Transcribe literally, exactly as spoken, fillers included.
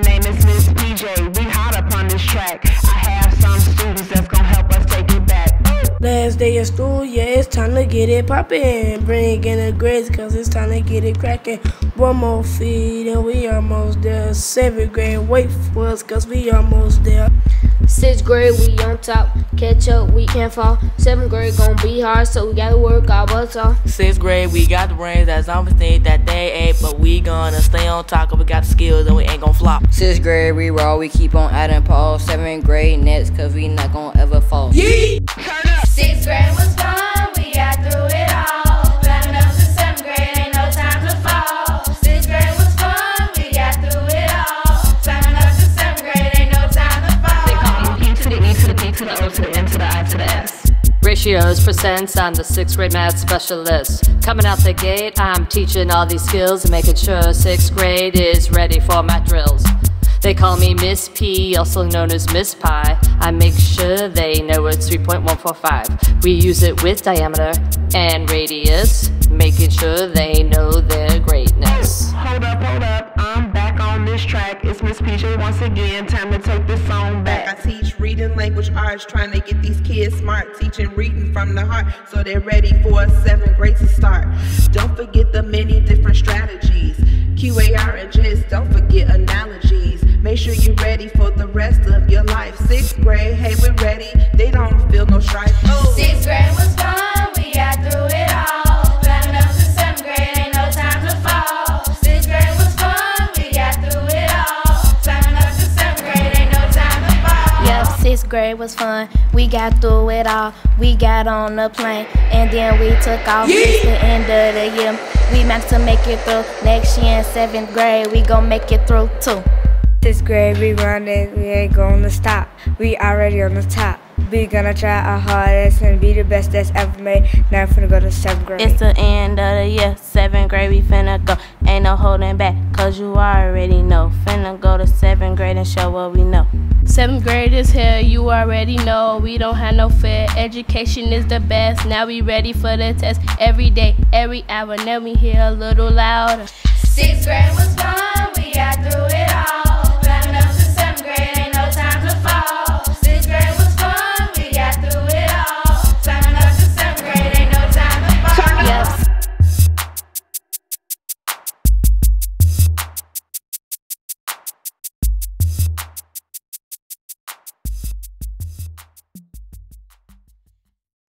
My name is Miss P J. We hot up on this track. I have some students that's gonna help us take it back. Last day of school, yeah, it's time to get it poppin'. Bring in the grades, cause it's time to get it crackin'. One more feed and we almost there. Seventh grade, wait for us, cause we almost there. Sixth grade, we on top. Catch up, we can't fall. Seventh grade gon' be hard, so we gotta work our butts off. Sixth grade, we got the brains that zombies think that they ain't, but we gonna stay on top, cause we got the skills and we ain't gon' flop. Sixth grade, we raw, we keep on adding pause. Seventh grade next, cause we not gon' ever fall. Yeet! Turn up! Sixth grade was fun, we got through it all. Climbing up to seventh grade, ain't no time to fall. Sixth grade was fun, we got through it all. Climbing up to seventh grade, ain't no time to fall. They call me P to the E to the P to the O to the N to the I to the S. Ratios, percents, I'm the sixth grade math specialist. Coming out the gate, I'm teaching all these skills and making sure sixth grade is ready for my drills. They call me Miss P, also known as Miss Pi. I make sure they know it's three point one four five. We use it with diameter and radius, making sure they know their greatness. Hold up, hold up, I'm back on this track. It's Miss P J once again, time to take this song back. I teach reading, language arts, trying to get these kids smart. Teaching reading from the heart, so they're ready for seventh grade to start. Don't forget the many different strategies. Q A R and just don't forget analogies. Make sure you're ready for the rest of your life. Sixth grade, hey, we're ready. They don't feel no strife. Oh. Sixth grade was fun, we got through it all. Climbing up to seventh grade, ain't no time to fall. Sixth grade was fun, we got through it all. Climbing up to seventh grade, ain't no time to fall. Yep, sixth grade was fun, we got through it all. We got on the plane, and then we took off. It's the end of the year. We managed to make it through. Next year in seventh grade, we gon' make it through too. Sixth grade, we run it, we ain't gonna stop. We already on the top. We gonna try our hardest and be the best that's ever made. Now we finna go to seventh grade. It's the end of the year, seventh grade, we finna go. Ain't no holding back, cause you already know. Finna go to seventh grade and show what we know. Seventh grade is here, you already know. We don't have no fear, education is the best. Now we ready for the test, every day, every hour. Now we hear a little louder. Sixth grade was fun, we got through it all.